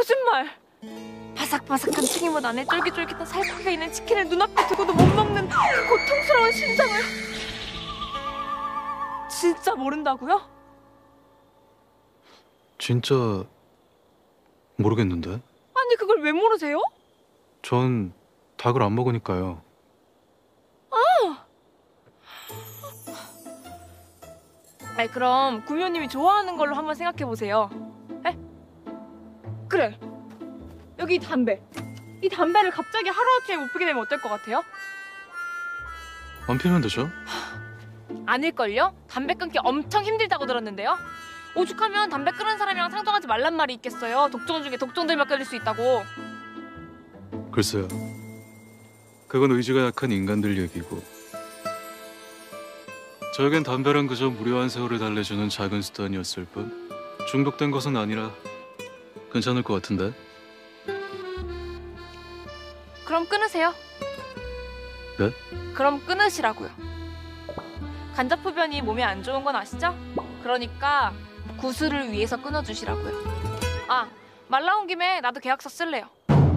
거짓말! 바삭바삭한 튀김옷 안에 쫄깃쫄깃한 살코기가 있는 치킨을 눈앞에 두고도 못 먹는 고통스러운 심정을 진짜 모른다고요? 진짜 모르겠는데. 아니 그걸 왜 모르세요? 전 닭을 안 먹으니까요. 아! 아니 그럼 구미호님이 좋아하는 걸로 한번 생각해보세요. 에? 그래! 여기 이 담배를 갑자기 하루아침에 못 피게 되면 어떨 것 같아요? 안 피면 되죠? 아닐걸요? 담배 끊기 엄청 힘들다고 들었는데요? 오죽하면 담배 끊은 사람이랑 상종하지 말란 말이 있겠어요? 독종 중에 독종들만 끌릴 수 있다고. 글쎄요, 그건 의지가 약한 인간들 얘기고, 저에겐 담배란 그저 무료한 세월을 달래주는 작은 수단이었을 뿐 중독된 것은 아니라 괜찮을 것 같은데? 그럼 끊으세요. 네? 그럼 끊으시라고요. 간자포변이 몸에 안 좋은 건 아시죠? 그러니까 구슬을 위해서 끊어주시라고요. 아, 말 나온 김에 나도 계약서 쓸래요.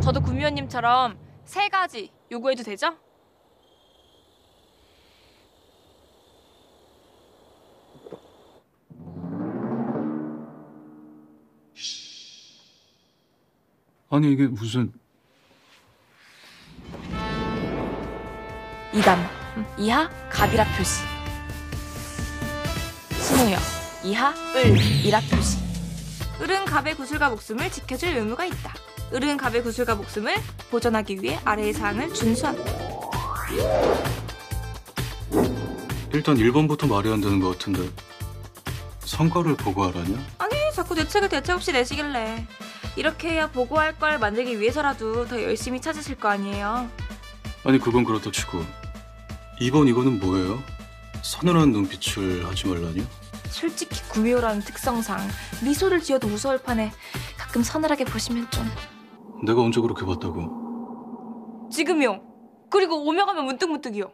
저도 구미호님처럼 3가지 요구해도 되죠? 아니 이게 무슨... 이담 이하 갑이라 표시, 신우혁 이하 을이라 표시. 을은 갑의 구슬과 목숨을 지켜줄 의무가 있다. 을은 갑의 구슬과 목숨을 보전하기 위해 아래의 사항을 준수한다. 일단 1번부터 말이 안 되는 것 같은데 성과를 보고하라냐? 아니 자꾸 대책을 대책 없이 내시길래 이렇게 해야 보고할 걸 만들기 위해서라도 더 열심히 찾으실 거 아니에요? 아니 그건 그렇다 치고 2번 이거는 뭐예요? 서늘한 눈빛을 하지 말라니요? 솔직히 구미호라는 특성상 미소를 지어도 무서울 판에 가끔 서늘하게 보시면 좀... 내가 언제 그렇게 봤다고? 지금요! 그리고 오며 가면 문득문득이요!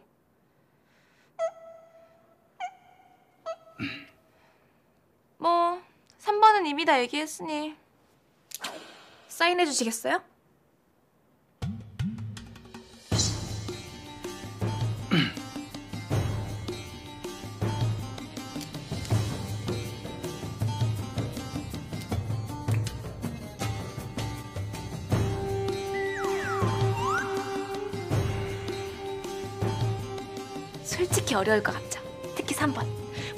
뭐 3번은 이미 다 얘기했으니 사인해 주시겠어요? 솔직히 어려울 것 같죠? 특히 3번.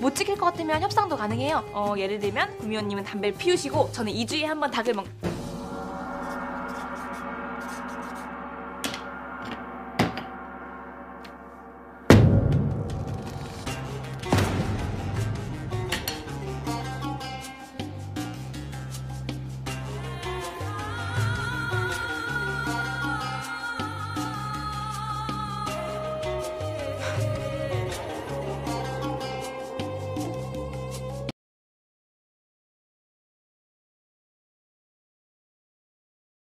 못 지킬 것 같으면 협상도 가능해요. 예를 들면 구미호님은 담배를 피우시고 저는 2주에 한 번 닭을 먹...